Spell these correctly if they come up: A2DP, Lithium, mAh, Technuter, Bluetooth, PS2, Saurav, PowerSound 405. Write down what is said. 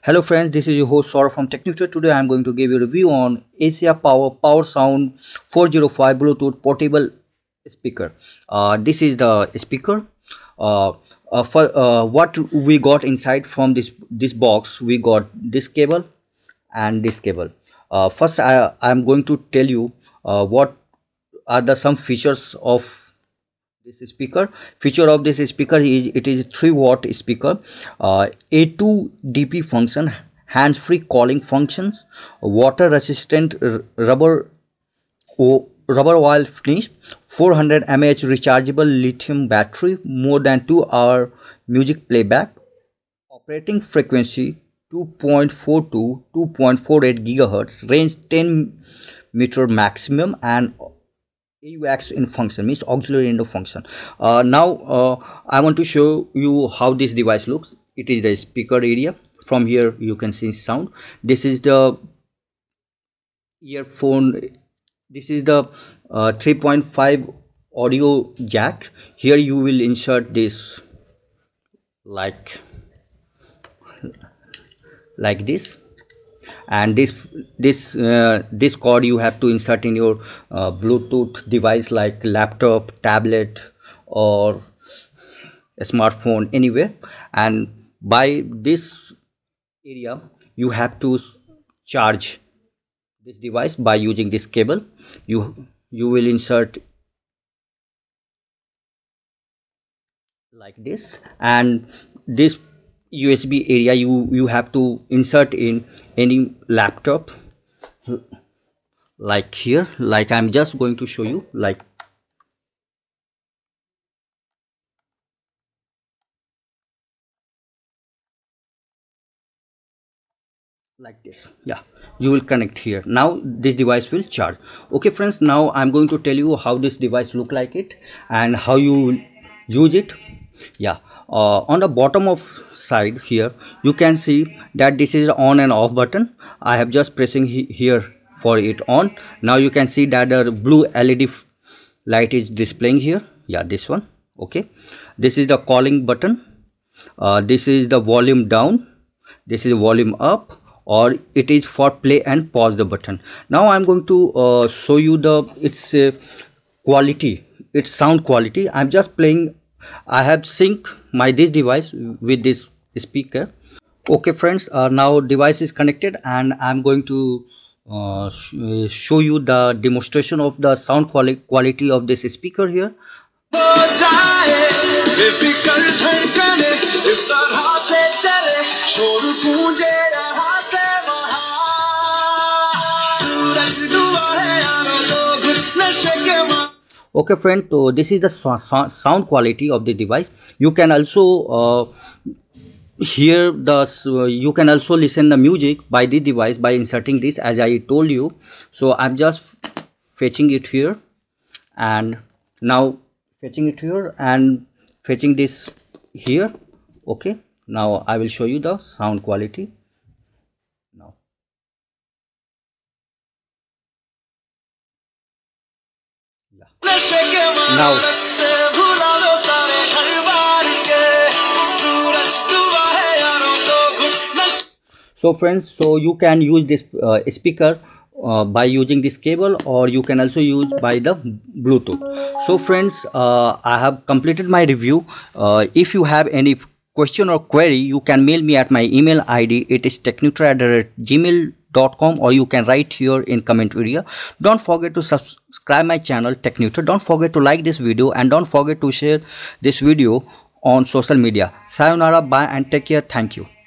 Hello friends, this is your host Saurav from Technuter. Today I am going to give you a review on Asia PowerSound 405 Bluetooth portable speaker. This is the speaker. What we got inside from this box, we got this cable and this cable. First I am going to tell you what are the some features of this speaker. Feature of this speaker is it is a 3-watt speaker, A2DP function, hands-free calling functions, water resistant rubber wire finish, 400 mAh rechargeable lithium battery, more than 2-hour music playback, operating frequency 2.42 to 2.48 GHz, range 10 meter maximum, and AUX in function means auxiliary indoor function. Now I want to show you how this device looks. It is the speaker area. From here you can see sound. This is the earphone. This is the 3.5 audio jack. Here you will insert this like this, and this cord you have to insert in your Bluetooth device like laptop, tablet or a smartphone, anywhere. And by this area you have to charge this device by using this cable. You will insert like this, and this USB area you have to insert in any laptop, like here, like I'm just going to show you, like this. Yeah, you will connect here. Now this device will charge. Okay friends, now I'm going to tell you how this device look like it and how you use it. Yeah. On the bottom of side here you can see that this is on and off button. I have just pressing here for it on. Now you can see that the blue LED light is displaying here. Yeah, this one. Okay, this is the calling button. This is the volume down, this is volume up, or it is for play and pause the button. Now I'm going to show you the its quality, its sound quality. I'm just playing. I have synced this device with this speaker. Okay friends, now device is connected and I'm going to show you the demonstration of the sound quality of this speaker here. Okay friend, so this is the sound quality of the device. You can also hear the you can also listen the music by the device by inserting this, as I told you. So I'm just fetching it here, and now fetching it here and fetching this here. Okay, now I will show you the sound quality. Now so friends, so you can use this speaker by using this cable, or you can also use by the Bluetooth. So friends, I have completed my review. If you have any question or query, you can mail me at my email id. It is technuter@gmail.com, or you can write here in comment area. Don't forget to subscribe my channel Technuter. Don't forget to like this video, and don't forget to share this video on social media. Sayonara, bye and take care. Thank you.